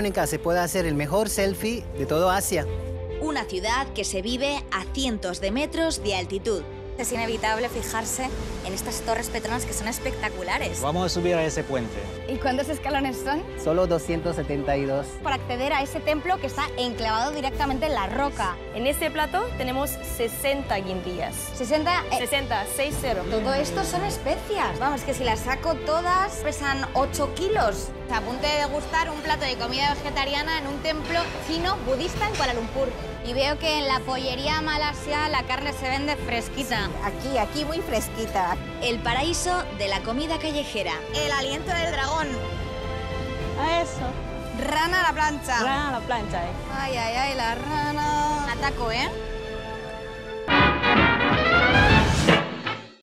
Verónica, se puede hacer el mejor selfie de todo Asia. Una ciudad que se vive a cientos de metros de altitud. Es inevitable fijarse en estas Torres Petronas que son espectaculares. Vamos a subir a ese puente. ¿Y cuántos escalones son? Solo 272. Para acceder a ese templo que está enclavado directamente en la roca. En este plato tenemos 60 guindillas. 60. Todo esto son especias. Vamos, que si las saco todas pesan 8 kilos. A punto de degustar un plato de comida vegetariana en un templo chino budista en Kuala Lumpur. Y veo que en la pollería Malasia la carne se vende fresquita. Sí, aquí muy fresquita. El paraíso de la comida callejera. El aliento del dragón. A eso. Rana a la plancha. Rana a la plancha, Ay, la rana. Ataco,